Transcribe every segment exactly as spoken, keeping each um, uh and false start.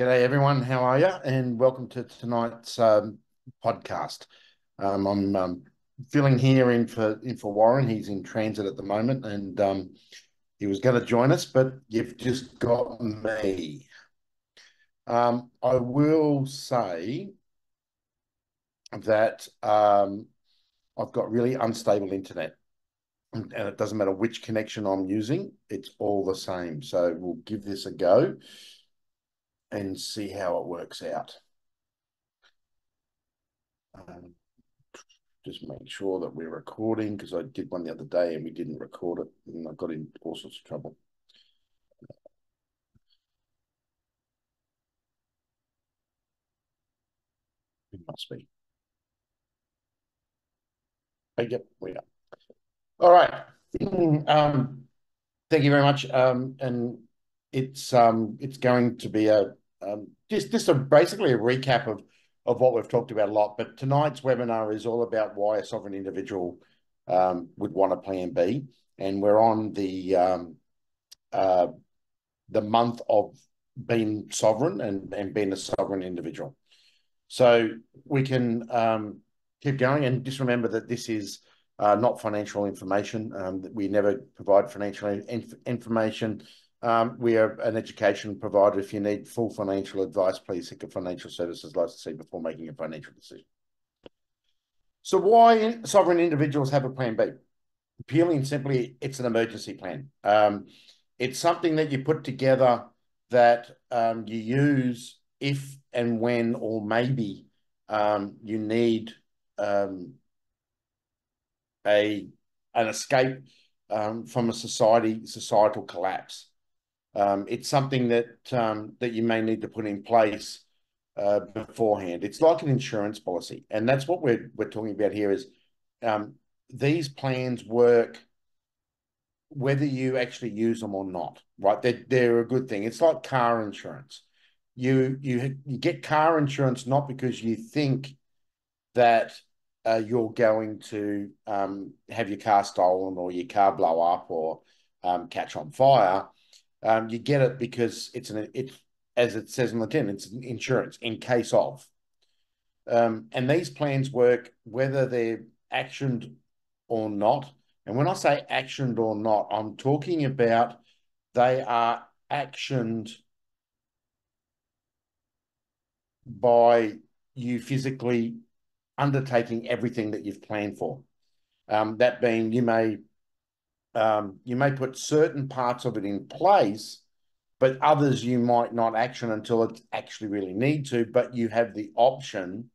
G'day everyone, how are you? And welcome to tonight's um, podcast. Um, I'm um, filling here in for, in for Warren. He's in transit at the moment and um, he was going to join us, but you've just got me. Um, I will say that um, I've got really unstable internet and it doesn't matter which connection I'm using, it's all the same. So we'll give this a go and see how it works out. Um, just make sure that we're recording, because I did one the other day and we didn't record it and I got in all sorts of trouble. It must be. Oh, yep, we are. All right. Um, thank you very much. Um, and it's um it's going to be a um just just a basically a recap of of what we've talked about a lot, but tonight's webinar is all about why a sovereign individual um would want a plan B, and we're on the um uh the month of being sovereign and and being a sovereign individual, so we can um keep going. And just remember that this is uh not financial information. Um we never provide financial inf information. Um, we are an education provider. If you need full financial advice, please seek a financial services licensee before making a financial decision. So why sovereign individuals have a plan B? Purely and simply, it's an emergency plan. Um, it's something that you put together that um, you use if and when or maybe um, you need um, a, an escape um, from a society societal collapse. Um, it's something that um, that you may need to put in place uh, beforehand. It's like an insurance policy, and that's what we're we're talking about here. Is um, these plans work whether you actually use them or not, right? They're they're a good thing. It's like car insurance. You you you get car insurance not because you think that uh, you're going to um, have your car stolen or your car blow up or um, catch on fire. Um, you get it because it's an it as it says in the tin, it's an insurance in case of. Um, and these plans work whether they're actioned or not. And when I say actioned or not, I'm talking about they are actioned by you physically undertaking everything that you've planned for. Um, that being, you may. Um, you may put certain parts of it in place, but others you might not action until it actually really need to, but you have the option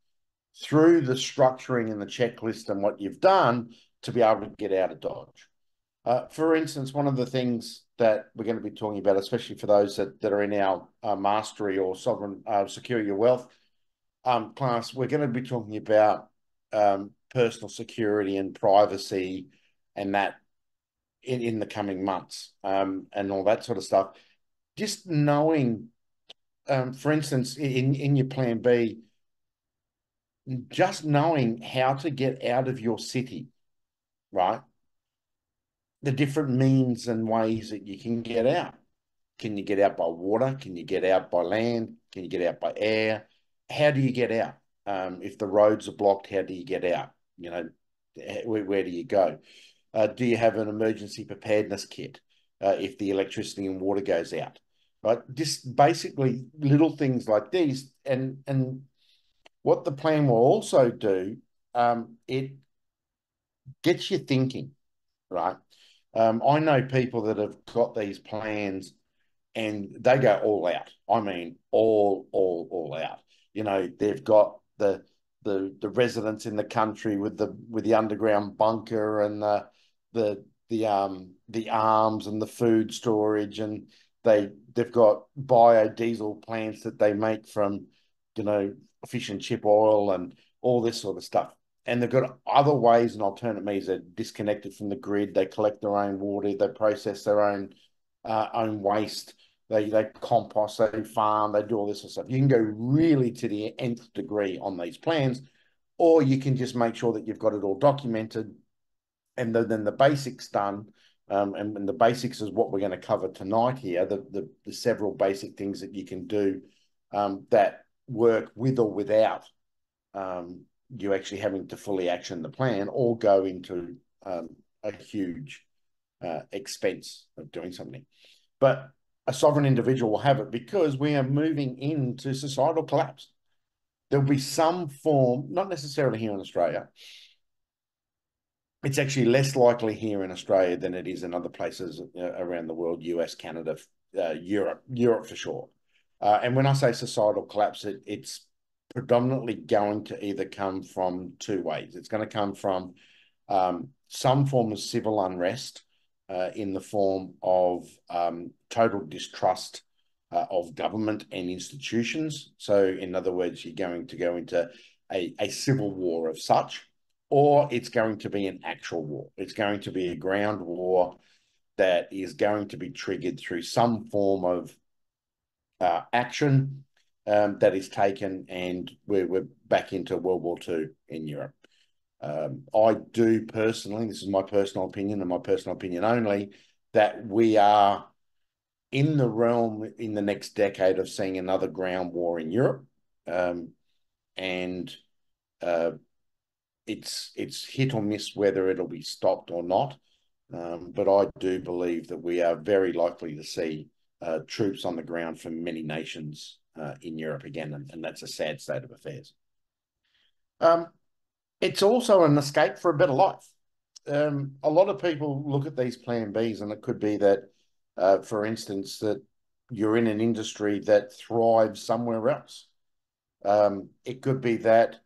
through the structuring and the checklist and what you've done to be able to get out of Dodge. Uh, for instance, one of the things that we're going to be talking about, especially for those that, that are in our uh, mastery or sovereign uh, secure your wealth um, class, we're going to be talking about um, personal security and privacy and that In, in the coming months um, and all that sort of stuff. Just knowing, um, for instance, in, in your plan B, just knowing how to get out of your city, right? The different means and ways that you can get out. Can you get out by water? Can you get out by land? Can you get out by air? How do you get out? Um, if the roads are blocked, how do you get out? You know, where, where do you go? Uh, do you have an emergency preparedness kit uh, if the electricity and water goes out, right? Just basically little things like these. And, and what the plan will also do, um, it gets you thinking, right? Um, I know people that have got these plans and they go all out. I mean, all, all, all out. You know, they've got the the the residents in the country with the with the underground bunker and the the the um the arms and the food storage, and they they've got biodiesel plants that they make from, you know, fish and chip oil and all this sort of stuff. And they've got other ways and alternate means. They're disconnected from the grid, they collect their own water, they process their own uh, own waste, they they compost, they farm, they do all this sort of stuff. You can go really to the nth degree on these plans, or you can just make sure that you've got it all documented. And the, then the basics done, um, and, and the basics is what we're going to cover tonight here, the, the, the several basic things that you can do um, that work with or without um, you actually having to fully action the plan or go into um, a huge uh, expense of doing something. But a sovereign individual will have it because we are moving into societal collapse. There'll be some form, not necessarily here in Australia. It's actually less likely here in Australia than it is in other places around the world, U S, Canada, uh, Europe, Europe for sure. Uh, and when I say societal collapse, it, it's predominantly going to either come from two ways. It's going to come from um, some form of civil unrest uh, in the form of um, total distrust uh, of government and institutions. So in other words, you're going to go into a, a civil war of such. Or it's going to be an actual war. It's going to be a ground war that is going to be triggered through some form of uh, action um, that is taken, and we're, we're back into World War Two in Europe. Um, I do personally, this is my personal opinion and my personal opinion only, that we are in the realm in the next decade of seeing another ground war in Europe. Um, and... Uh, It's it's hit or miss whether it'll be stopped or not, um, but I do believe that we are very likely to see uh, troops on the ground from many nations uh, in Europe again, and, and that's a sad state of affairs. Um, it's also an escape for a better life. Um, a lot of people look at these Plan Bs, and it could be that, uh, for instance, that you're in an industry that thrives somewhere else. Um, it could be that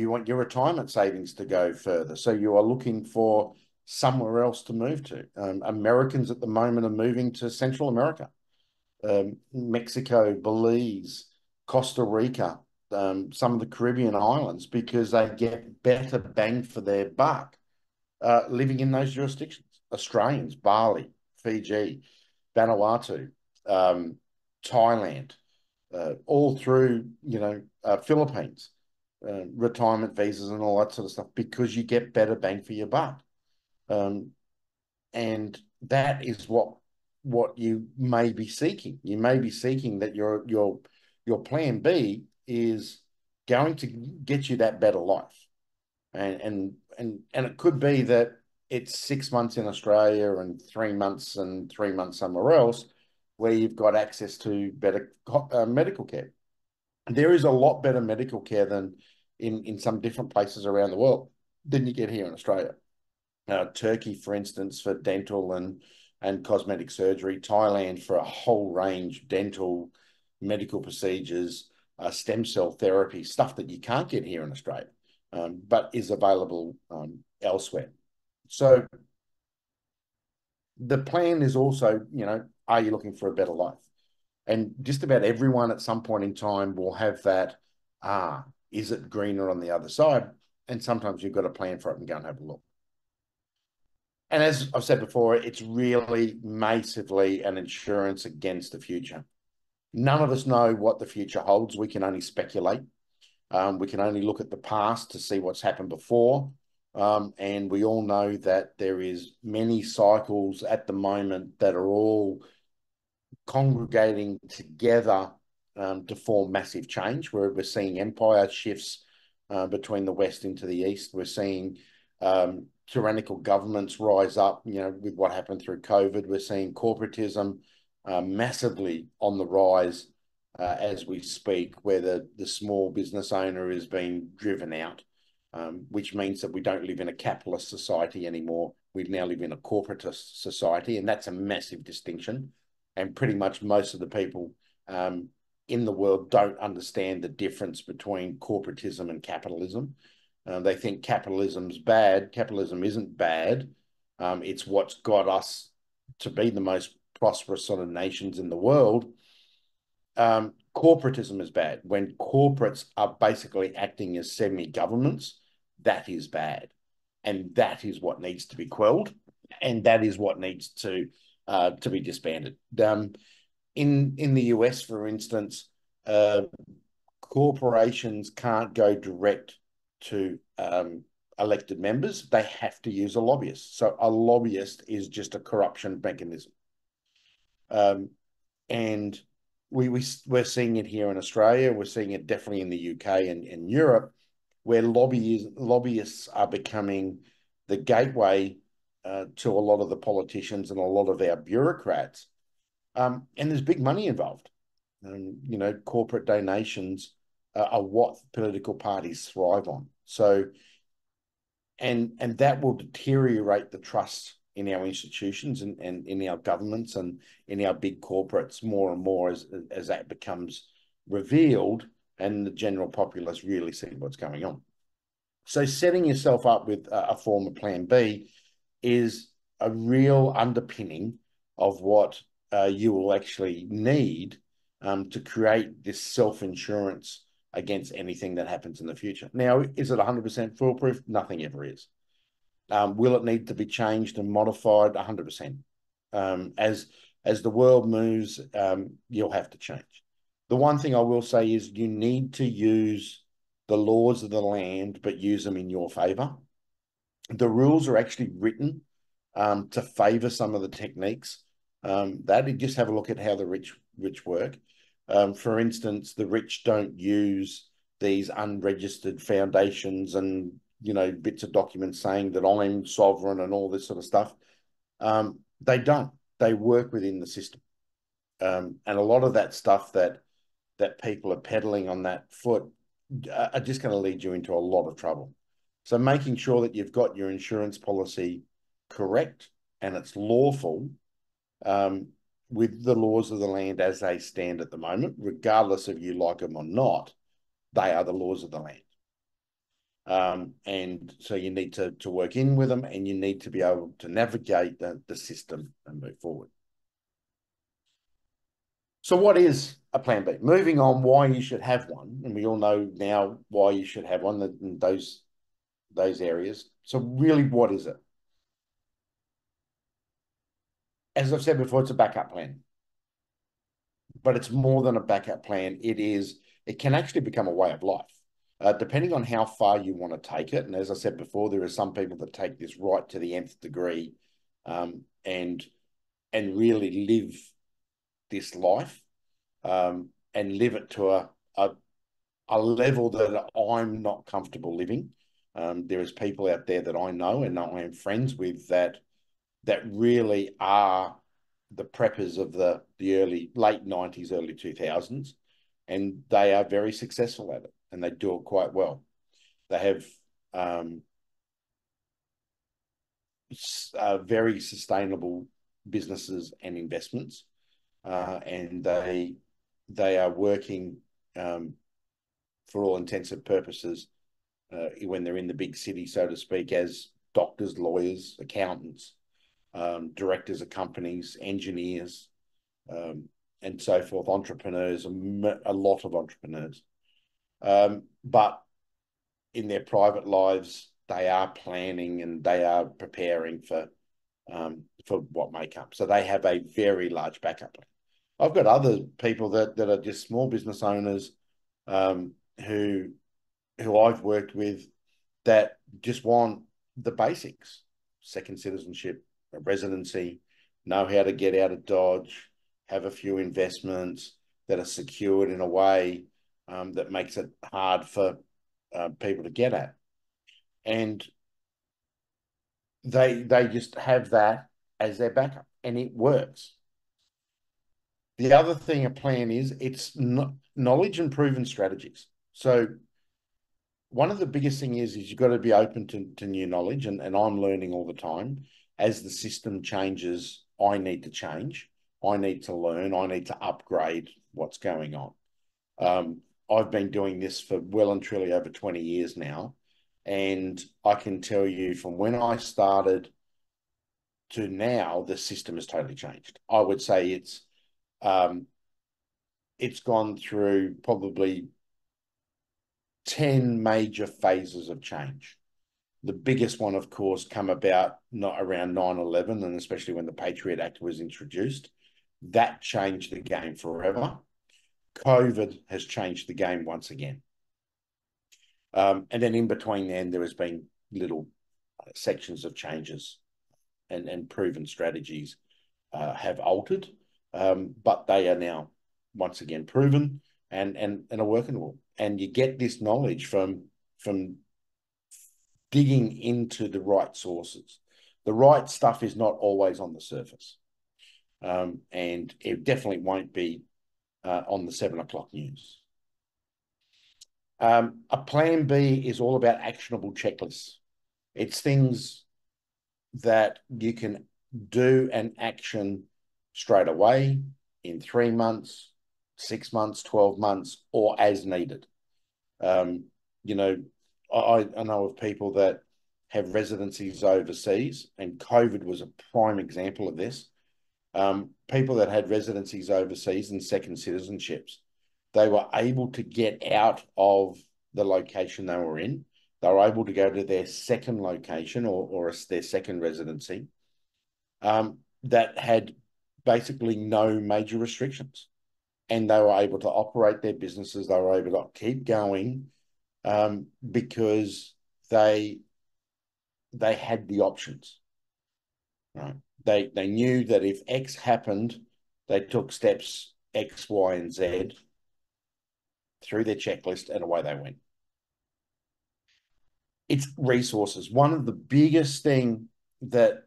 you want your retirement savings to go further. So you are looking for somewhere else to move to. Um, Americans at the moment are moving to Central America, um, Mexico, Belize, Costa Rica, um, some of the Caribbean islands, because they get better bang for their buck uh, living in those jurisdictions. Australians, Bali, Fiji, Vanuatu, um, Thailand, uh, all through, you know, uh, Philippines. Uh, retirement visas and all that sort of stuff, because you get better bang for your buck. Um, and that is what what you may be seeking. You may be seeking that your your your Plan B is going to get you that better life. And and and, and it could be that it's six months in Australia and three months and three months somewhere else where you've got access to better uh, medical care. There is a lot better medical care than in, in some different places around the world than you get here in Australia. Uh, Turkey, for instance, for dental and, and cosmetic surgery, Thailand for a whole range of dental, medical procedures, uh, stem cell therapy, stuff that you can't get here in Australia, um, but is available um, elsewhere. So the plan is also, you know, are you looking for a better life? And just about everyone at some point in time will have that, ah, is it greener on the other side? And sometimes you've got to plan for it and go and have a look. And as I've said before, it's really massively an insurance against the future. None of us know what the future holds. We can only speculate. Um, we can only look at the past to see what's happened before. Um, and we all know that there is many cycles at the moment that are all congregating together um, to form massive change, where we're seeing empire shifts uh, between the West into the East. We're seeing um, tyrannical governments rise up, you know, with what happened through COVID. We're seeing corporatism uh, massively on the rise uh, as we speak, where the, the small business owner is being driven out, um, which means that we don't live in a capitalist society anymore. We now live in a corporatist society, and that's a massive distinction. And pretty much most of the people um, in the world don't understand the difference between corporatism and capitalism. Uh, they think capitalism's bad. Capitalism isn't bad. Um, it's what's got us to be the most prosperous sort of nations in the world. Um, corporatism is bad. When corporates are basically acting as semi-governments, that is bad. And that is what needs to be quelled. And that is what needs to... Uh, to be disbanded. Um, in in the U S, for instance, uh, corporations can't go direct to um, elected members. They have to use a lobbyist. So a lobbyist is just a corruption mechanism. Um, and we, we, we're seeing it here in Australia. We're seeing it definitely in the U K and in Europe, where lobbyists, lobbyists are becoming the gateway uh, to a lot of the politicians and a lot of our bureaucrats. Um, and there's big money involved. Um, you know, corporate donations uh, are what political parties thrive on. So, and and that will deteriorate the trust in our institutions and, and in our governments and in our big corporates more and more as, as that becomes revealed and the general populace really see what's going on. So setting yourself up with a, a form of plan B is a real underpinning of what uh, you will actually need um, to create this self-insurance against anything that happens in the future. Now, is it one hundred percent foolproof? Nothing ever is. Um, will it need to be changed and modified? one hundred percent. Um, as, as the world moves, um, you'll have to change. The one thing I will say is you need to use the laws of the land, but use them in your favor. The rules are actually written um, to favor some of the techniques. Um, that just have a look at how the rich, rich work. Um, for instance, the rich don't use these unregistered foundations and you know, bits of documents saying that I'm sovereign and all this sort of stuff. Um, they don't. They work within the system. Um, and a lot of that stuff that that people are peddling on that foot are just going to lead you into a lot of trouble. So making sure that you've got your insurance policy correct and it's lawful um, with the laws of the land as they stand at the moment, regardless if you like them or not, they are the laws of the land. Um, and so you need to, to work in with them and you need to be able to navigate the, the system and move forward. So what is a plan B? Moving on, why you should have one. And we all know now why you should have one in those, those areas. So really, what is it? As I've said before, it's a backup plan. But it's more than a backup plan. It is, it can actually become a way of life. Uh, depending on how far you want to take it. And as I said before, there are some people that take this right to the nth degree um, and, and really live this life um, and live it to a, a, a level that I'm not comfortable living. Um, there is people out there that I know and I am friends with that, that really are the preppers of the, the early, late nineties, early two thousands. And they are very successful at it. And they do it quite well. They have um, uh, very sustainable businesses and investments, uh, and they they are working um, for all intents and purposes uh, when they're in the big city, so to speak, as doctors, lawyers, accountants, um, directors of companies, engineers, um, and so forth. Entrepreneurs, a lot of entrepreneurs. Um, but in their private lives, they are planning and they are preparing for um, for what may come. So they have a very large backup plan. I've got other people that that are just small business owners um, who who I've worked with that just want the basics: second citizenship, a residency, know how to get out of Dodge, have a few investments that are secured in a way Um, that makes it hard for uh, people to get at. And they they just have that as their backup, and it works. The other thing a plan is, it's no, knowledge and proven strategies. So one of the biggest thing is, is you've got to be open to, to new knowledge, and, and I'm learning all the time. As the system changes, I need to change. I need to learn. I need to upgrade what's going on. Um, I've been doing this for well and truly over twenty years now. And I can tell you from when I started to now, the system has totally changed. I would say it's, um, it's gone through probably ten major phases of change. The biggest one, of course, come about not around nine eleven, and especially when the Patriot Act was introduced. That changed the game forever. COVID has changed the game once again. Um, and then in between then, there has been little sections of changes and, and proven strategies uh, have altered, um, but they are now once again proven and and and are workable. And you get this knowledge from from digging into the right sources. The right stuff is not always on the surface, um, and it definitely won't be uh, on the seven o'clock news. Um, a plan B is all about actionable checklists. It's things that you can do and action straight away in three months, six months, twelve months, or as needed. Um, you know, I, I know of people that have residencies overseas, and COVID was a prime example of this. Um, people that had residencies overseas and second citizenships, they were able to get out of the location they were in. They were able to go to their second location or, or their second residency um, that had basically no major restrictions. And they were able to operate their businesses. They were able to keep going um, because they they had the options. Right? They, they knew that if X happened, they took steps X, Y, and Z through their checklist, and away they went. It's resources. One of the biggest thing that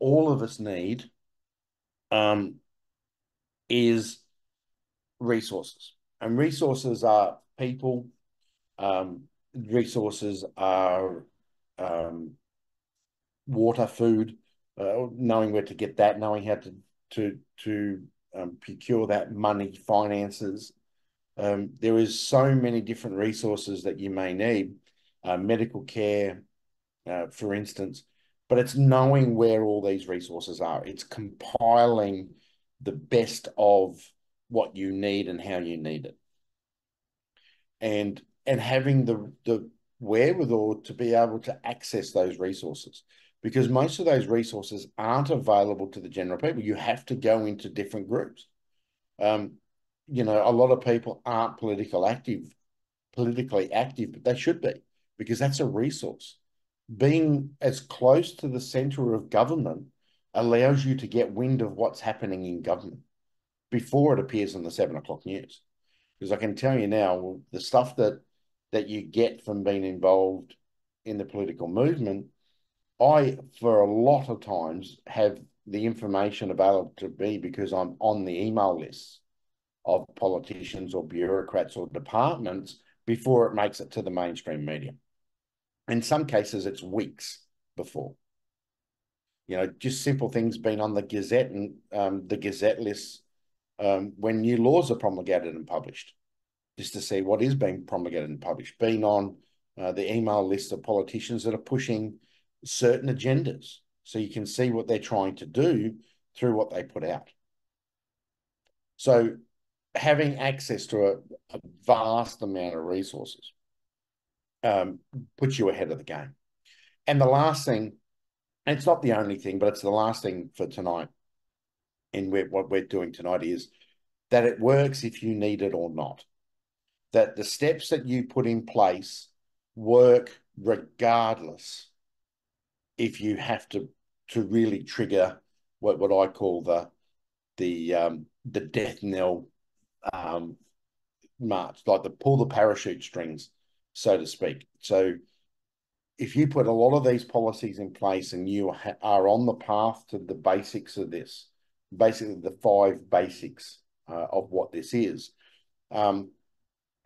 all of us need um, is resources. And resources are people. Um, resources are um, water, food, uh, knowing where to get that, knowing how to, to, to um, procure that, money, finances. Um, there is so many different resources that you may need, uh, medical care, uh, for instance, but it's knowing where all these resources are. It's compiling the best of what you need and how you need it. And, and having the, the wherewithal to be able to access those resources, because most of those resources aren't available to the general people. You have to go into different groups. Um, you know, a lot of people aren't political active, politically active, but they should be, because that's a resource. Being as close to the center of government allows you to get wind of what's happening in government before it appears on the seven o'clock news. Because I can tell you now, the stuff that, that you get from being involved in the political movement, I, for a lot of times, have the information available to me because I'm on the email lists of politicians or bureaucrats or departments before it makes it to the mainstream media. In some cases, it's weeks before. You know, just simple things being on the Gazette and um, the Gazette lists um, when new laws are promulgated and published, just to see what is being promulgated and published, being on uh, the email list of politicians that are pushing certain agendas, so you can see what they're trying to do through what they put out. So having access to a, a vast amount of resources um, puts you ahead of the game. And the last thing, and it's not the only thing, but it's the last thing for tonight, and we're, what we're doing tonight, is that it works if you need it or not. That the steps that you put in place work regardless if you have to, to really trigger what, what I call the, the, um, the death knell um march, like the pull the parachute strings, so to speak. So if you put a lot of these policies in place and you are on the path to the basics of this, basically the five basics uh, of what this is, um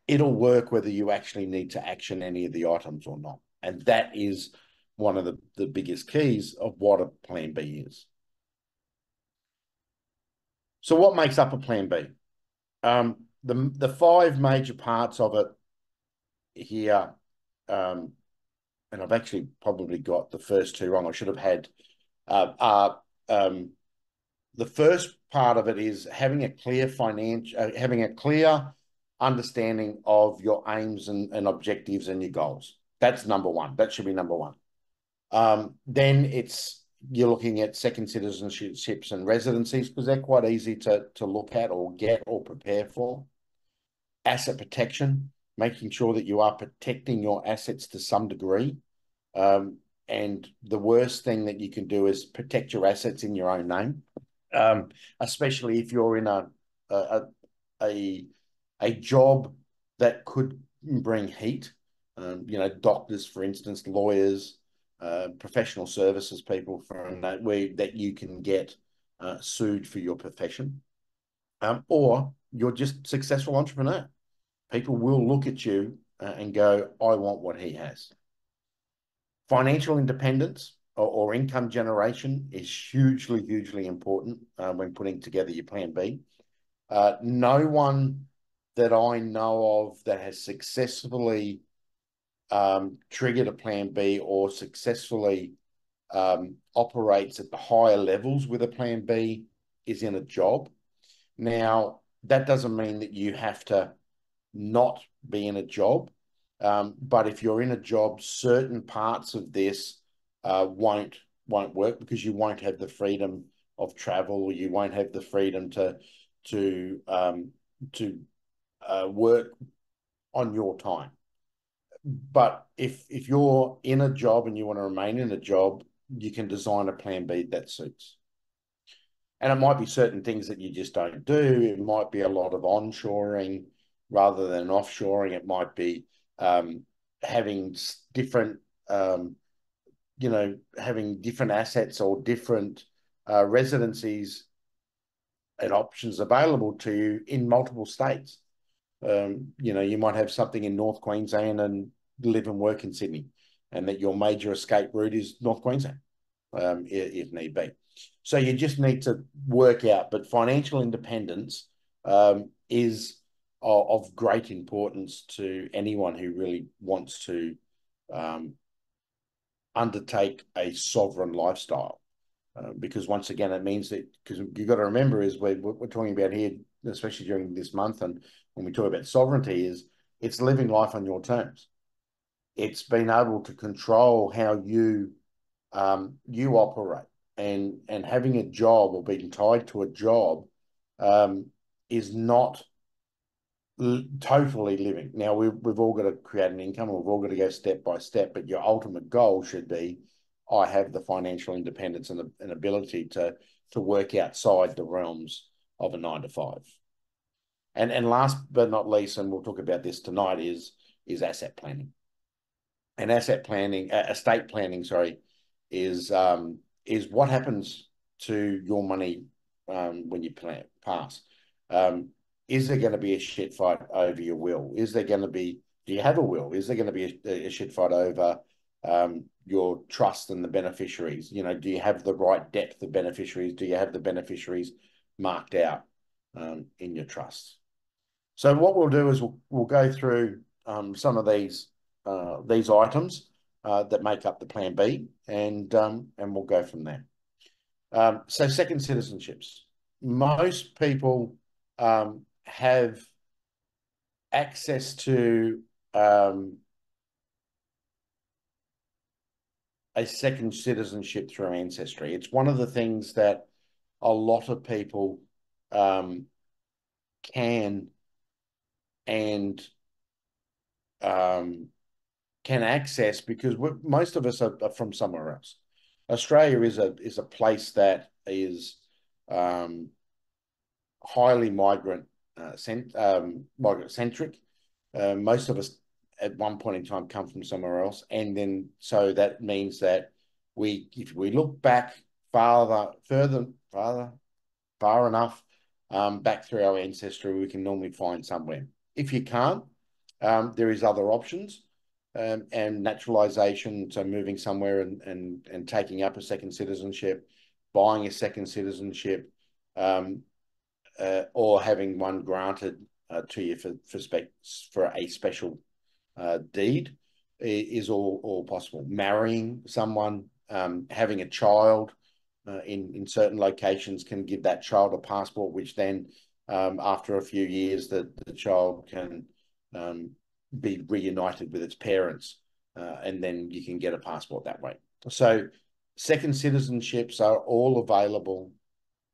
it'll work whether you actually need to action any of the items or not. And that is one of the, the biggest keys of what a plan B is. So what makes up a plan B? Um, the, the five major parts of it here, um, and I've actually probably got the first two wrong. I should have had, uh, uh, um, the first part of it is having a clear financial, uh, having a clear understanding of your aims and, and objectives and your goals. That's number one. That should be number one. Um, then it's, you're looking at second citizenships and residencies, because they're quite easy to, to look at or get or prepare for. Asset protection, making sure that you are protecting your assets to some degree. Um, and the worst thing that you can do is protect your assets in your own name, um, especially if you're in a, a, a a job that could bring heat. Um, you know, doctors, for instance, lawyers, uh, professional services people from that way that you can get uh, sued for your profession, um, or you're just a successful entrepreneur. People will look at you uh, and go, I want what he has. Financial independence or, or income generation is hugely, hugely important uh, when putting together your plan B. Uh, no one that I know of that has successfully um, triggered a plan B or successfully um, operates at the higher levels with a plan B is in a job. Now, that doesn't mean that you have to not be in a job. Um, but if you're in a job, certain parts of this uh, won't won't work because you won't have the freedom of travel, or you won't have the freedom to to um, to uh, work on your time. But if if you're in a job and you want to remain in a job, you can design a plan B that suits. And it might be certain things that you just don't do. It might be a lot of onshoring rather than offshoring. It might be Um, having different, um, you know, having different assets or different uh, residencies and options available to you in multiple states. Um, you know, you might have something in North Queensland and live and work in Sydney, and that your major escape route is North Queensland, um, if need be. So you just need to work out, but financial independence um, is of great importance to anyone who really wants to um, undertake a sovereign lifestyle. Uh, because once again, it means that, because you've got to remember is we're, we're talking about here, especially during this month, and when we talk about sovereignty, is it's living life on your terms. It's being able to control how you um, you operate, and, and having a job or being tied to a job um, is not totally living. Now, we've, we've all got to create an income, we've all got to go step by step, but your ultimate goal should be, I have the financial independence and, the, and ability to, to work outside the realms of a nine to five. And, and last but not least, and we'll talk about this tonight, is, is asset planning. And asset planning, uh, estate planning, sorry, is, um, is what happens to your money um, when you plan, pass. Um, Is there going to be a shit fight over your will? Is there going to be, do you have a will? Is there going to be a, a shit fight over um, your trust and the beneficiaries? You know, do you have the right depth of beneficiaries? Do you have the beneficiaries marked out um, in your trust? So what we'll do is we'll, we'll go through um, some of these uh, these items uh, that make up the plan B, and, um, and we'll go from there. Um, so second citizenships. Most people um, have access to um, a second citizenship through ancestry. It's one of the things that a lot of people um, can and um, can access, because we're, most of us are, are from somewhere else. Australia is a is a place that is um, highly migrant. Uh, cent, um, migrant-centric. Uh, most of us at one point in time come from somewhere else, and then so that means that we, if we look back farther, further, farther, far enough um, back through our ancestry, we can normally find somewhere. If you can't, um, there is other options, um, and naturalisation, so moving somewhere and, and, and taking up a second citizenship, buying a second citizenship, um, Uh, or having one granted uh, to you for for, spec for a special uh, deed is all all possible. Marrying someone, um, having a child uh, in in certain locations can give that child a passport, which then um, after a few years, the the child can um, be reunited with its parents, uh, and then you can get a passport that way. So second citizenships are all available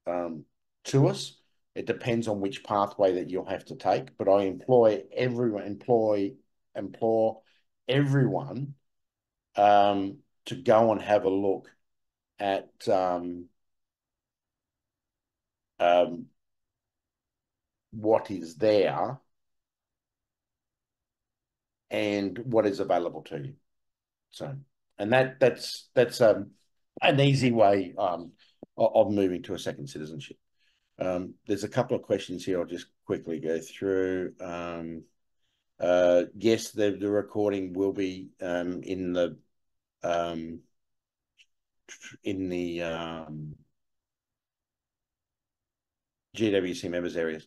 um, to us. It depends on which pathway that you'll have to take, but I employ everyone, employ, implore everyone um, to go and have a look at um, um, what is there and what is available to you. So, and that that's that's um, an easy way um, of moving to a second citizenship. Um, there's a couple of questions here I'll just quickly go through. Um, uh, yes, the, the recording will be um, in the um, in the um, G W C members areas.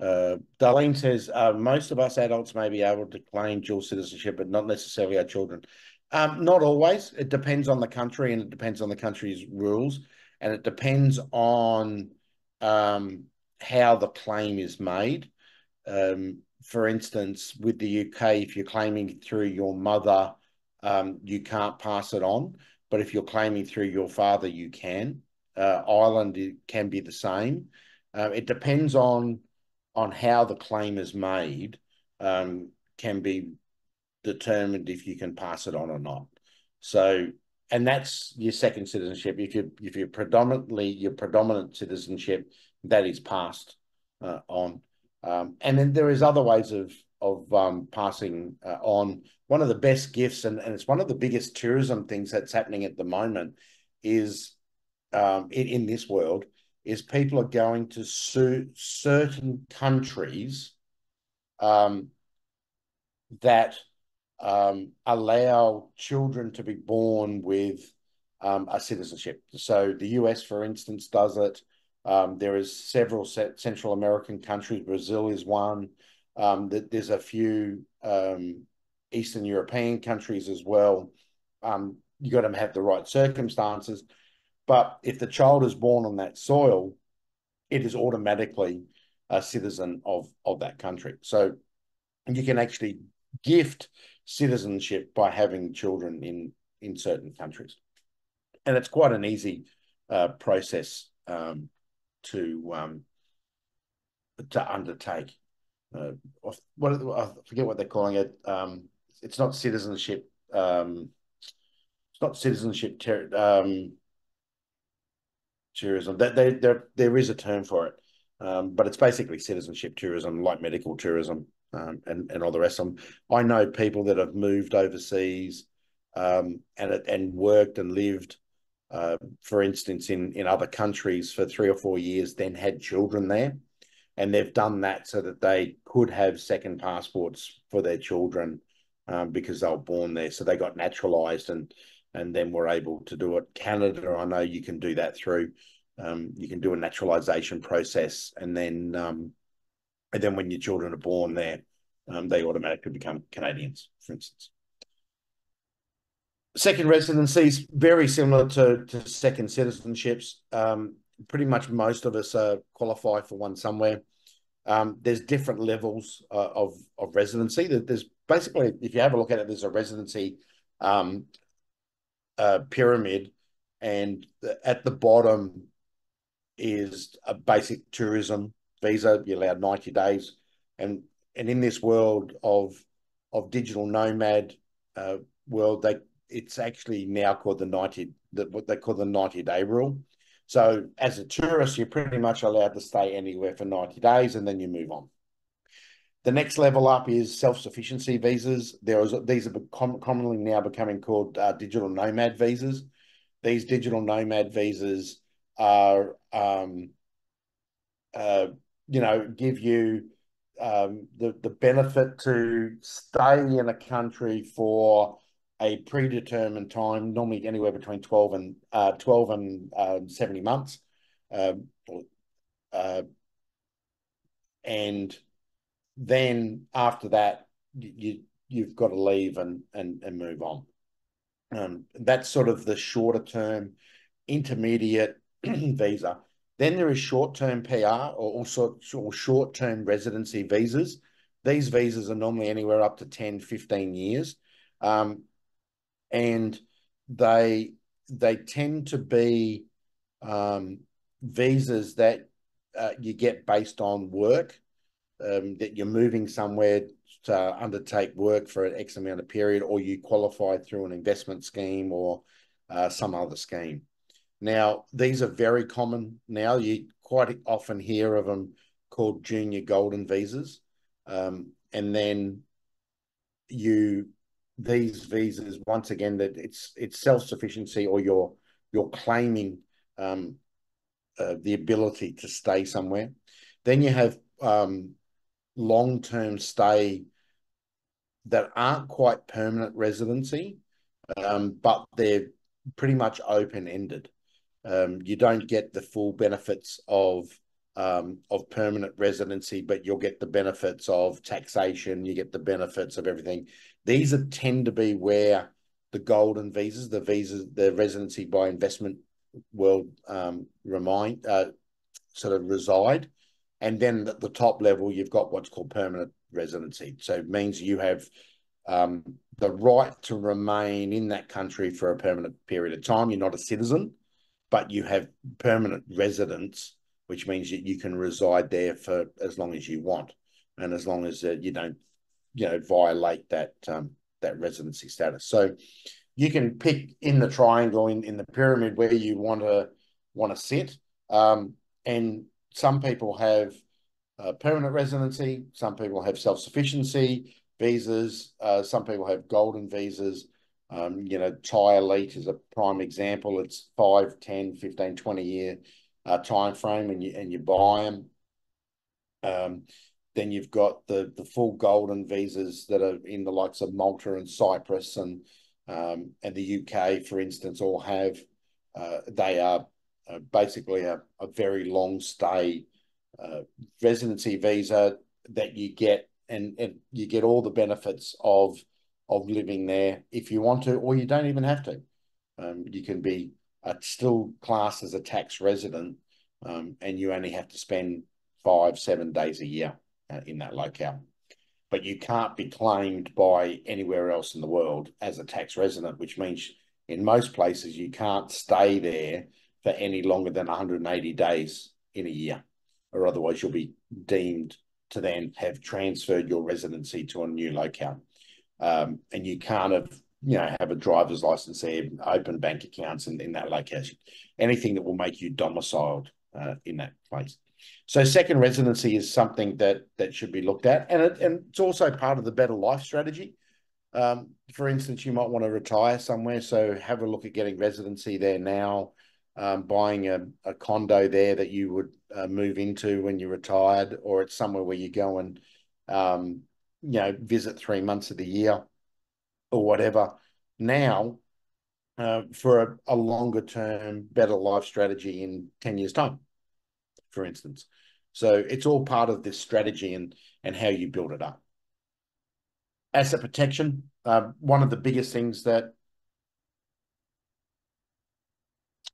Uh, Darlene says, uh, most of us adults may be able to claim dual citizenship, but not necessarily our children. Um, not always. It depends on the country, and it depends on the country's rules, and it depends on um, how the claim is made. Um, for instance, with the U K, if you're claiming through your mother, um, you can't pass it on, but if you're claiming through your father, you can. Uh, Ireland can be the same. Uh, it depends on on how the claim is made, um, can be determined if you can pass it on or not. So, and that's your second citizenship. If you if you're predominantly your predominant citizenship, that is passed uh, on. Um, and then there is other ways of of um, passing uh, on. One of the best gifts, and, and it's one of the biggest tourism things that's happening at the moment, is um, in, in this world, is people are going to certain countries um, that um, allow children to be born with um, a citizenship. So the U S, for instance, does it. Um, there is several Central American countries. Brazil is one. Um, there's a few um, Eastern European countries as well. Um, you've got to have the right circumstances. But if the child is born on that soil, it is automatically a citizen of, of that country. So you can actually gift citizenship by having children in, in certain countries. And it's quite an easy uh, process um, to um, to undertake. Uh, what, I forget what they're calling it. Um, it's not citizenship. Um, it's not citizenship ter- um tourism. That they, there, there is a term for it, um, but it's basically citizenship tourism, like medical tourism, um, and and all the rest of them. I know people that have moved overseas, um, and and worked and lived, uh, for instance, in in other countries for three or four years, then had children there, and they've done that so that they could have second passports for their children, um, because they were born there, so they got naturalized and. and then we're able to do it. Canada, I know you can do that through, um, you can do a naturalisation process, and then um, and then when your children are born there, um, they automatically become Canadians, for instance. Second residency is very similar to, to second citizenships. Um, pretty much most of us uh, qualify for one somewhere. Um, there's different levels uh, of, of residency. There's basically, if you have a look at it, there's a residency um, Uh, pyramid, and the, at the bottom is a basic tourism visa. You're allowed ninety days, and and in this world of of digital nomad uh, world, they it's actually now called the ninety the, what they call the ninety day rule. So as a tourist, you're pretty much allowed to stay anywhere for ninety days, and then you move on. The next level up is self-sufficiency visas. There is, these are com commonly now becoming called uh, digital nomad visas. These digital nomad visas are, um, uh, you know, give you um, the, the benefit to stay in a country for a predetermined time, normally anywhere between twelve and seventy months. Uh, uh, and... then after that, you you've got to leave and and and move on. Um, that's sort of the shorter term, intermediate visa. Then there is short term P R, or also or short term residency visas. These visas are normally anywhere up to ten, fifteen years, um, and they they tend to be um, visas that uh, you get based on work. Um, that you're moving somewhere to undertake work for an X amount of period, or you qualify through an investment scheme or uh, some other scheme. Now, these are very common now. You quite often hear of them called Junior Golden Visas. Um, and then you, these visas, once again, that it's it's self-sufficiency, or you're, you're claiming um, uh, the ability to stay somewhere. Then you have um, long-term stay that aren't quite permanent residency, um, but they're pretty much open-ended. Um, you don't get the full benefits of um, of permanent residency, but you'll get the benefits of taxation. You get the benefits of everything. These are, tend to be where the golden visas, the visas, the residency by investment world um, remind uh, sort of reside. And then at the top level, you've got what's called permanent residency. So it means you have um, the right to remain in that country for a permanent period of time. You're not a citizen, but you have permanent residence, which means that you can reside there for as long as you want, and as long as uh, you don't, you know, violate that um, that residency status. So you can pick in the triangle, in, in the pyramid, where you want to want to sit. Um, and some people have uh, permanent residency, some people have self-sufficiency visas, uh, some people have golden visas. Um, you know, Thai elite is a prime example. It's five, ten, fifteen, twenty year uh, time frame, and you, and you buy them. Um, then you've got the, the full golden visas that are in the likes of Malta and Cyprus and, um, and the U K, for instance, all have, uh, they are uh, basically a, a very long stay uh, residency visa that you get, and, and you get all the benefits of of living there if you want to, or you don't even have to. Um, you can be uh, still classed as a tax resident, um, and you only have to spend five, seven days a year uh, in that locale. But you can't be claimed by anywhere else in the world as a tax resident, which means in most places you can't stay there for any longer than one hundred eighty days in a year, or otherwise you'll be deemed to then have transferred your residency to a new locale. Um, and you can't have, you know, have a driver's license there, open bank accounts in, in that location, anything that will make you domiciled uh, in that place. So second residency is something that that should be looked at. And, it, and it's also part of the better life strategy. Um, for instance, you might want to retire somewhere. So have a look at getting residency there now, um, buying a, a condo there that you would uh, move into when you're retired, or it's somewhere where you go and, um, you know, visit three months of the year or whatever now uh, for a, a longer term, better life strategy in ten years time, for instance. So it's all part of this strategy and, and how you build it up. Asset protection. Uh, one of the biggest things that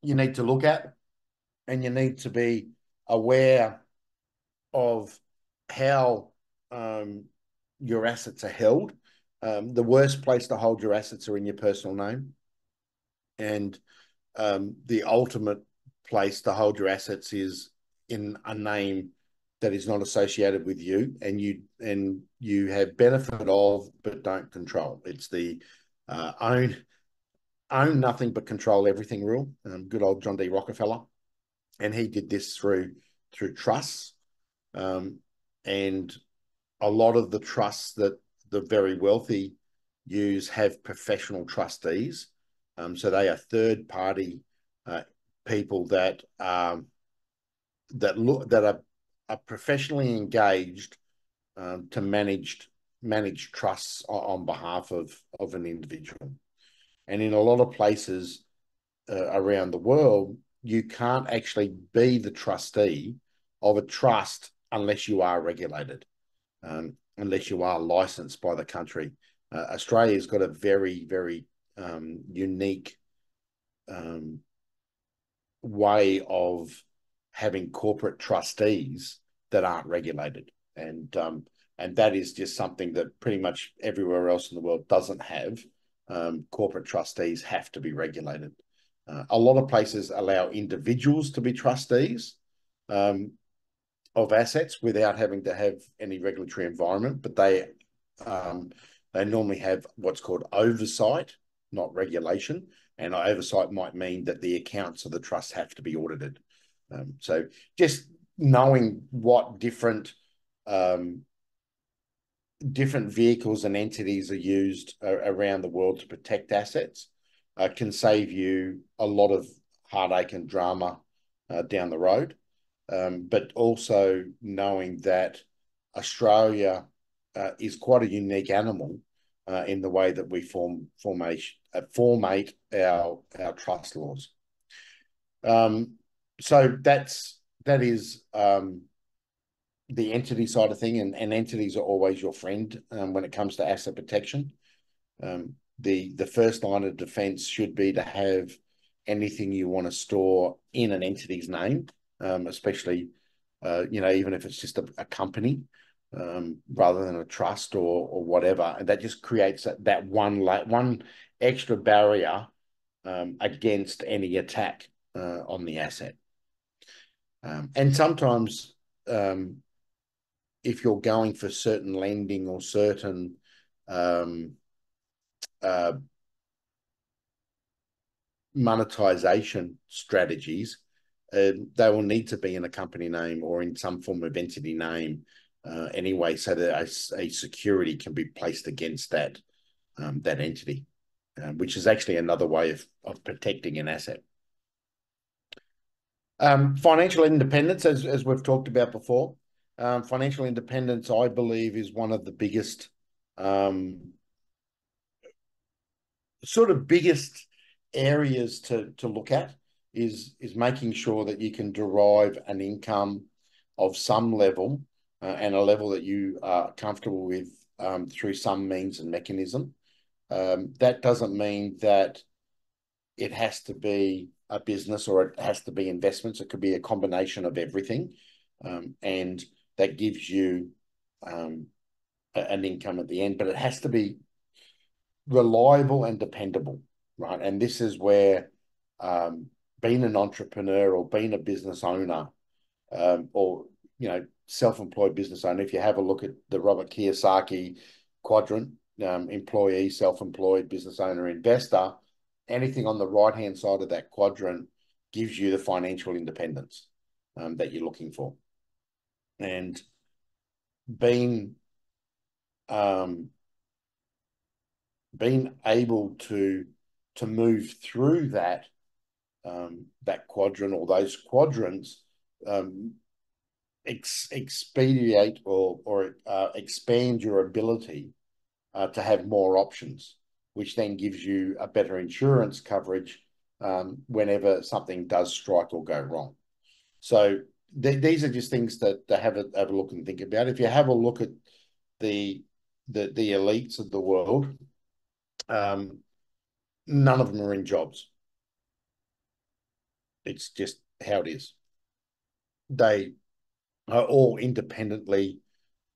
you need to look at, and you need to be aware of how, um, your assets are held. Um, the worst place to hold your assets are in your personal name. And um, the ultimate place to hold your assets is in a name that is not associated with you, and you and you have benefit of, but don't control. It's the uh, own, own nothing but control everything rule. Um, good old John D. Rockefeller. And he did this through, through trusts. Um, and a lot of the trusts that the very wealthy use have professional trustees. Um, so they are third party uh, people that um, that look that are, are professionally engaged um, to manage manage trusts on behalf of of an individual. And in a lot of places uh, around the world, you can't actually be the trustee of a trust unless you are regulated. Um, unless you are licensed by the country. Uh, Australia's got a very, very um, unique um, way of having corporate trustees that aren't regulated. And, um, and that is just something that pretty much everywhere else in the world doesn't have. Um, corporate trustees have to be regulated. Uh, a lot of places allow individuals to be trustees, um, of assets without having to have any regulatory environment, but they um, they normally have what's called oversight, not regulation. And oversight might mean that the accounts of the trust have to be audited. Um, so just knowing what different um, different vehicles and entities are used around the world to protect assets uh, can save you a lot of heartache and drama uh, down the road. Um, but also knowing that Australia uh, is quite a unique animal uh, in the way that we form formation uh, formate our our trust laws. Um, so that's that is um, the entity side of thing, and, and entities are always your friend um, when it comes to asset protection. Um, the the first line of defense should be to have anything you want to store in an entity's name, um, especially uh, you know, even if it's just a, a company um, rather than a trust or or whatever, and that just creates that that one one extra barrier um, against any attack uh, on the asset. Um, and sometimes, um, if you're going for certain lending or certain um, uh, monetization strategies, uh, they will need to be in a company name or in some form of entity name uh, anyway, so that a, a security can be placed against that um, that entity, uh, which is actually another way of of protecting an asset. Um, financial independence, as, as we've talked about before, um, financial independence, I believe, is one of the biggest, um, sort of biggest areas to, to look at is, is making sure that you can derive an income of some level uh, and a level that you are comfortable with um, through some means and mechanism. Um, that doesn't mean that it has to be a business or it has to be investments. It could be a combination of everything. Um, and that gives you um, a, an income at the end, but it has to be reliable and dependable, right? And this is where um, being an entrepreneur or being a business owner um, or, you know, self-employed business owner, if you have a look at the Robert Kiyosaki quadrant, um, employee, self-employed, business owner, investor, anything on the right-hand side of that quadrant gives you the financial independence um, that you're looking for. And being, um, being able to, to move through that, um, that quadrant or those quadrants um, ex expedite or, or uh, expand your ability uh, to have more options, which then gives you a better insurance coverage um, whenever something does strike or go wrong. So th these are just things that to have a, have a look and think about. If you have a look at the the, the elites of the world, um, none of them are in jobs. It's just how it is. They are all independently,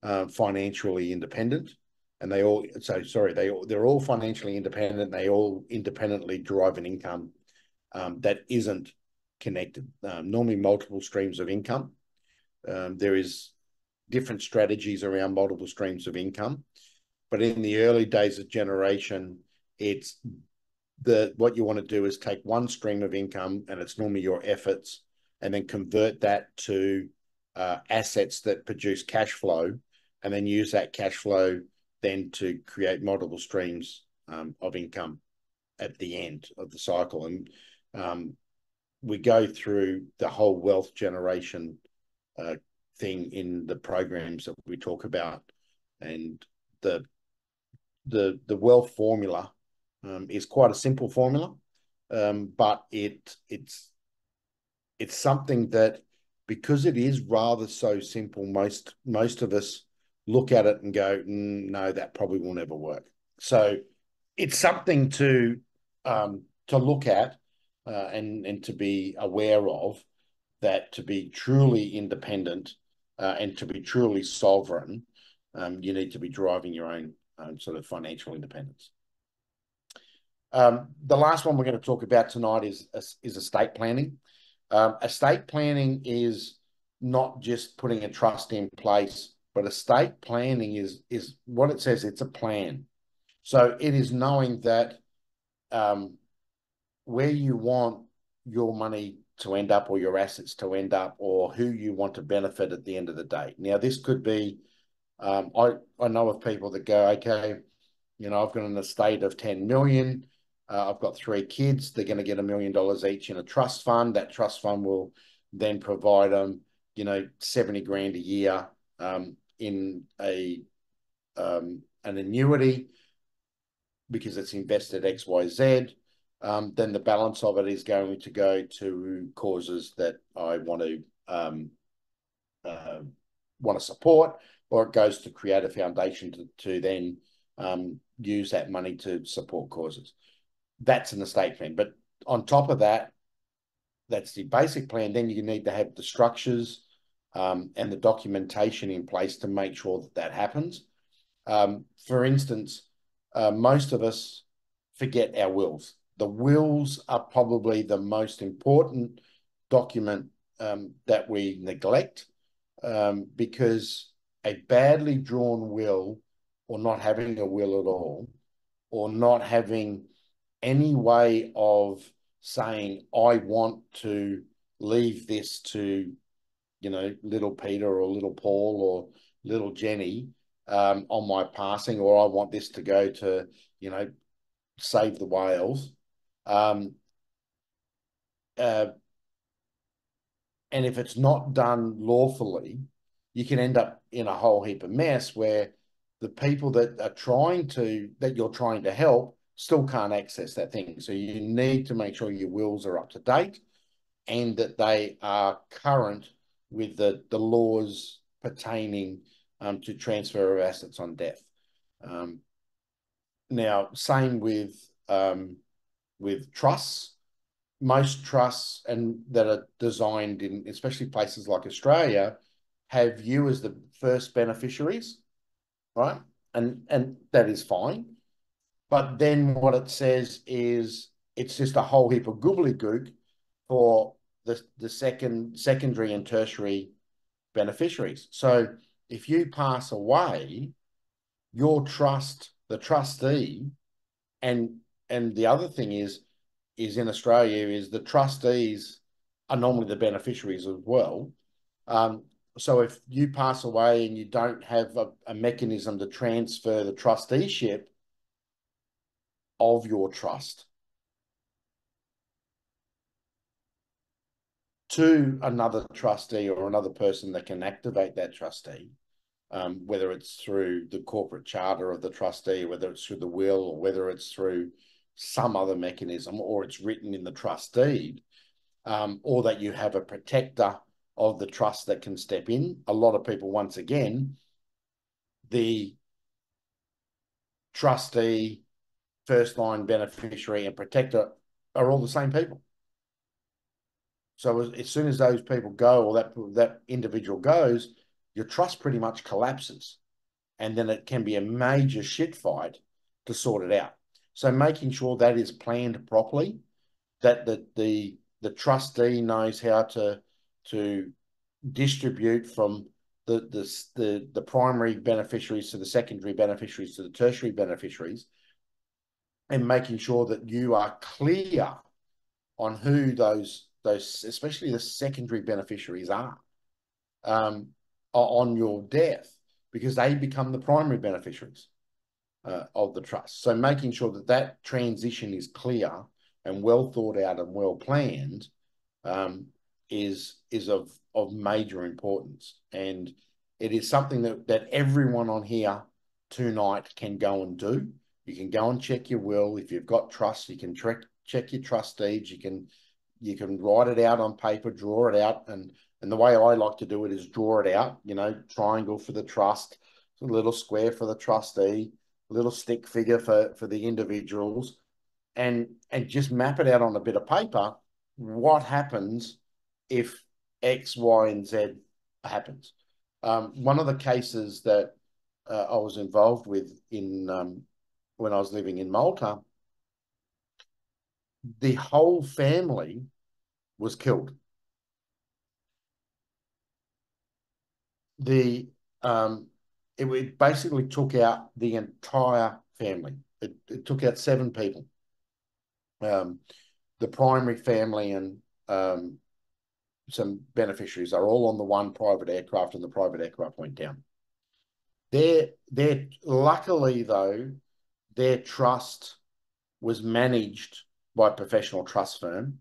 uh, financially independent. And they all, so sorry, they all, they're all financially independent. They all independently derive an income um, that isn't connected. Um, normally, multiple streams of income. Um, there is different strategies around multiple streams of income, but in the early days of generation, it's the what you want to do is take one stream of income, and it's normally your efforts, and then convert that to uh, assets that produce cash flow, and then use that cash flow then to create multiple streams um, of income at the end of the cycle. And um, we go through the whole wealth generation uh, thing in the programs that we talk about. And the the, the wealth formula um, is quite a simple formula, um, but it it's it's something that, because it is rather so simple, most most of us look at it and go, mm, no, that probably will never work. So it's something to um, to look at uh, and, and to be aware of, that to be truly independent uh, and to be truly sovereign, um, you need to be driving your own um, sort of financial independence. Um, the last one we're going to talk about tonight is, is estate planning. Um, estate planning is not just putting a trust in place, but estate planning is, is what it says, it's a plan. So it is knowing that um, where you want your money to end up, or your assets to end up, or who you want to benefit at the end of the day. Now, this could be, um, I, I know of people that go, okay, you know, I've got an estate of ten million, uh, I've got three kids, they're going to get a million dollars each in a trust fund. That trust fund will then provide them, you know, seventy grand a year um, in a um, an annuity because it's invested X, Y, Z. Um, then the balance of it is going to go to causes that I want to um, uh, want to support, or it goes to create a foundation to, to then um, use that money to support causes. That's an estate plan. But on top of that, that's the basic plan. Then you need to have the structures um, and the documentation in place to make sure that that happens. Um, for instance, uh, most of us forget our wills. The wills are probably the most important document um, that we neglect um, because a badly drawn will, or not having a will at all, or not having any way of saying, I want to leave this to, you know, little Peter or little Paul or little Jenny um, on my passing, or I want this to go to, you know, save the whales. Um, uh, and if it's not done lawfully, you can end up in a whole heap of mess where the people that are trying to, that you're trying to help still can't access that thing. So you need to make sure your wills are up to date and that they are current with the, the laws pertaining um, to transfer of assets on death. Um, now, same with... Um, with trusts. Most trusts and that are designed in, especially places like Australia, have you as the first beneficiaries, right? And, and that is fine. But then what it says is it's just a whole heap of gobbledygook for the, the second, secondary and tertiary beneficiaries. So if you pass away, your trust, the trustee, and And the other thing is, is in Australia, is the trustees are normally the beneficiaries as well. Um, so if you pass away and you don't have a, a mechanism to transfer the trusteeship of your trust to another trustee or another person that can activate that trustee, um, whether it's through the corporate charter of the trustee, whether it's through the will, or whether it's through some other mechanism, or it's written in the trust deed, um, or that you have a protector of the trust that can step in. A lot of people, once again, the trustee, first line beneficiary and protector are all the same people. So as, as soon as those people go, or that, that individual goes, your trust pretty much collapses. And then it can be a major shit fight to sort it out. So making sure that is planned properly, that the, the, the trustee knows how to, to distribute from the, the, the, the primary beneficiaries to the secondary beneficiaries to the tertiary beneficiaries, and making sure that you are clear on who those, those especially the secondary beneficiaries are, um, are on your death, because they become the primary beneficiaries Uh, of the trust. So making sure that that transition is clear and well thought out and well planned um, is is of of major importance, and it is something that that everyone on here tonight can go and do. You can go and check your will. If you've got trusts, you can check check your trust deeds. You can you can write it out on paper, draw it out, and and the way I like to do it is draw it out. You know, triangle for the trust, a little square for the trustee, little stick figure for, for the individuals, and, and just map it out on a bit of paper. What happens if X, Y, and Z happens? Um, one of the cases that uh, I was involved with in um, when I was living in Malta, the whole family was killed. The, um, It, it basically took out the entire family. It, it took out seven people. Um, the primary family and um, some beneficiaries. They're all on the one private aircraft, and the private aircraft went down. Their, their, luckily, though, their trust was managed by a professional trust firm.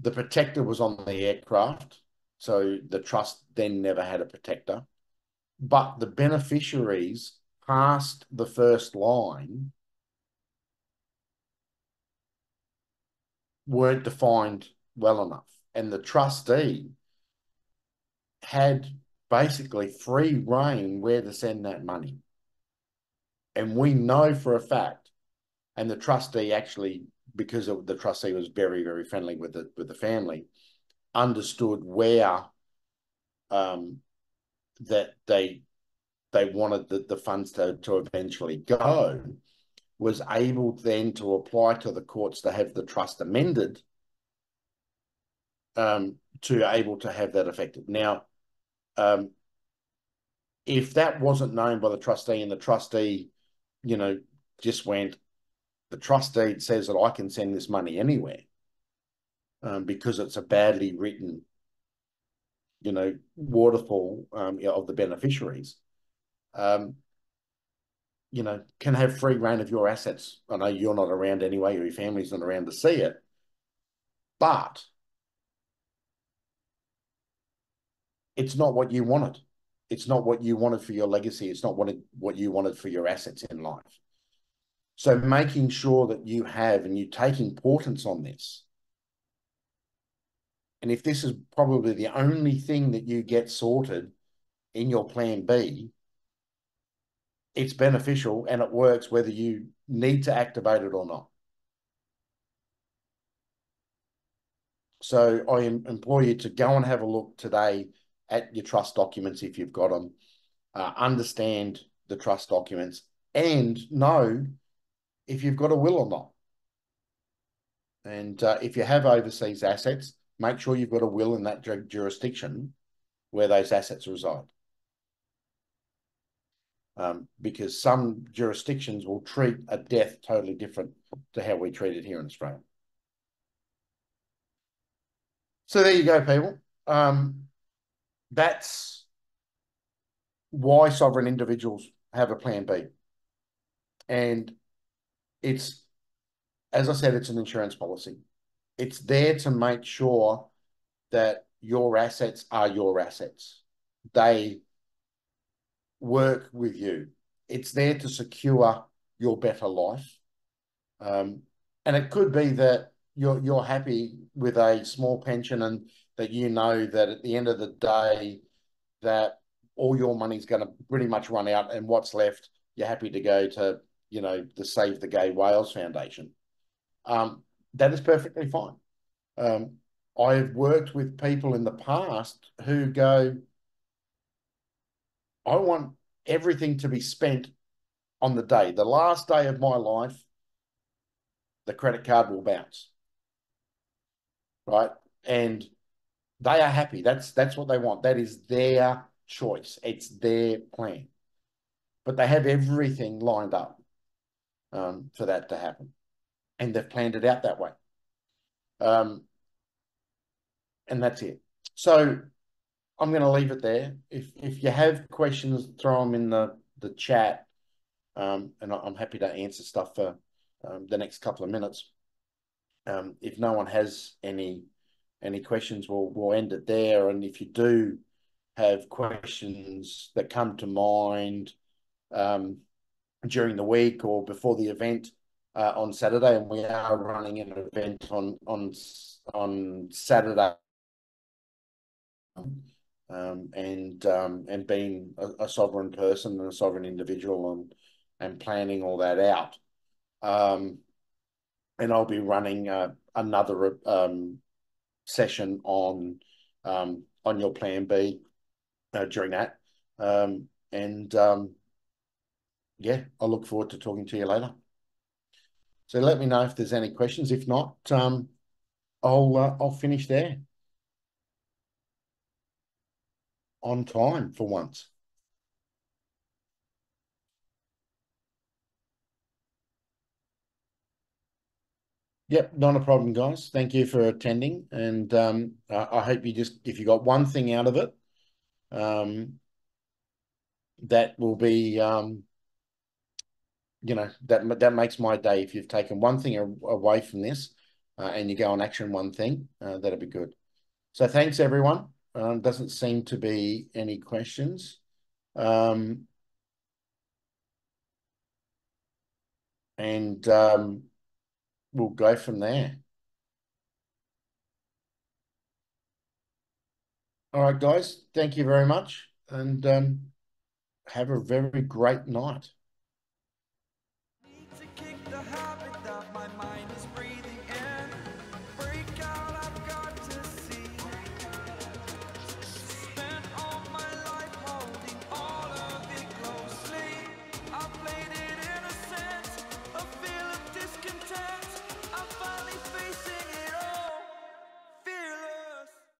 The protector was on the aircraft, so the trust then never had a protector. But the beneficiaries passed the first line weren't defined well enough. And the trustee had basically free rein where to send that money. And we know for a fact, and the trustee actually, because of the trustee was very, very friendly with the, with the family, understood where um, that they they wanted the, the funds to, to eventually go, was able then to apply to the courts to have the trust amended um, to able to have that affected. Now, um, if that wasn't known by the trustee and the trustee, you know, just went, the trustee says that I can send this money anywhere um, because it's a badly written, you know, waterfall um, of the beneficiaries, um, you know, can have free rein of your assets. I know you're not around anyway, or your family's not around to see it, but it's not what you wanted. It's not what you wanted for your legacy. It's not what, it, what you wanted for your assets in life. So making sure that you have, and you take importance on this. And if this is probably the only thing that you get sorted in your plan B, it's beneficial and it works whether you need to activate it or not. So I implore you to go and have a look today at your trust documents if you've got them, uh, understand the trust documents, and know if you've got a will or not. And uh, if you have overseas assets, make sure you've got a will in that ju jurisdiction where those assets reside. Um, because some jurisdictions will treat a death totally different to how we treat it here in Australia. So there you go, people. Um, that's why sovereign individuals have a plan B. And it's, as I said, it's an insurance policy. It's there to make sure that your assets are your assets. They work with you. It's there to secure your better life. Um, and it could be that you're, you're happy with a small pension, and that you know that at the end of the day that all your money's going to pretty much run out, and what's left, you're happy to go to, you know, the Save the Gay Whales Foundation. Um, that is perfectly fine. Um, I've worked with people in the past who go, I want everything to be spent on the day. The last day of my life, the credit card will bounce, right? And they are happy. That's, that's what they want. That is their choice. It's their plan. But they have everything lined up um, for that to happen. And they've planned it out that way. Um, and that's it. So I'm going to leave it there. If if you have questions, throw them in the, the chat. Um, and I'm happy to answer stuff for um, the next couple of minutes. Um, if no one has any any questions, we'll, we'll end it there. And if you do have questions that come to mind um, during the week or before the event uh, on Saturday, and we are running an event on, on, on Saturday, Um, and um, and being a, a sovereign person and a sovereign individual, and and planning all that out, um, and I'll be running uh, another um, session on um, on your plan B uh, during that, um, and um, yeah, I look forward to talking to you later. So let me know if there's any questions. If not, um, I'll uh, I'll finish there. On time for once. Yep, not a problem, guys. Thank you for attending, and um, I hope you just, if you got one thing out of it, um, that will be, um, you know, that that makes my day. If you've taken one thing away from this uh, and you go and action one thing, uh, that'll be good. So thanks, everyone. Um, doesn't seem to be any questions. Um, and um, we'll go from there. All right, guys, thank you very much, and um, have a very great night.